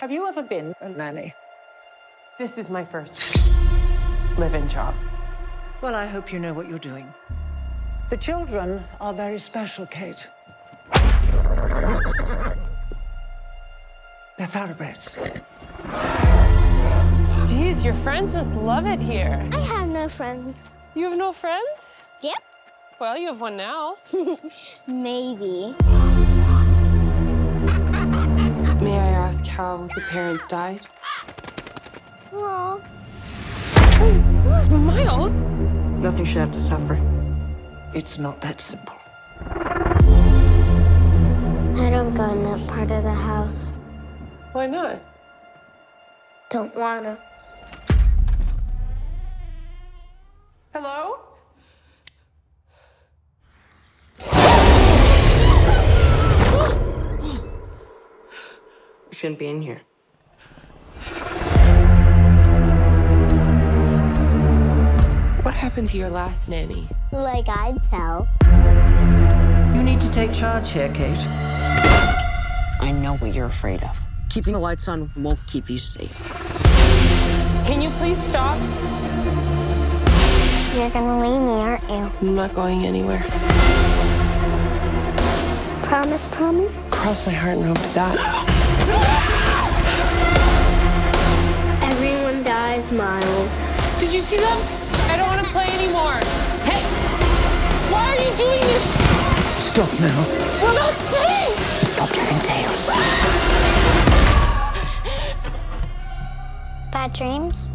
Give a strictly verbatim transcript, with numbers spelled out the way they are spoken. Have you ever been a nanny? This is my first live-in job. Well, I hope you know what you're doing. The children are very special, Kate. They're thoroughbreds. Geez, your friends must love it here. I have no friends. You have no friends? Yep. Well, you have one now. Maybe. May I ask how the parents died? Aww. Oh, Miles! Nothing should have to suffer. It's not that simple. I don't go in that part of the house. Why not? Don't wanna. Hello? Shouldn't be in here. What happened to your last nanny? Like I'd tell. You need to take charge here, Kate. I know what you're afraid of. Keeping the lights on won't keep you safe. Can you please stop? You're gonna leave me, aren't you? I'm not going anywhere. Promise, promise? Cross my heart and hope to die. Everyone dies, Miles. Did you see them? I don't want to play anymore. Hey! Why are you doing this? Stop now. We're not safe! Stop telling tales. Bad dreams?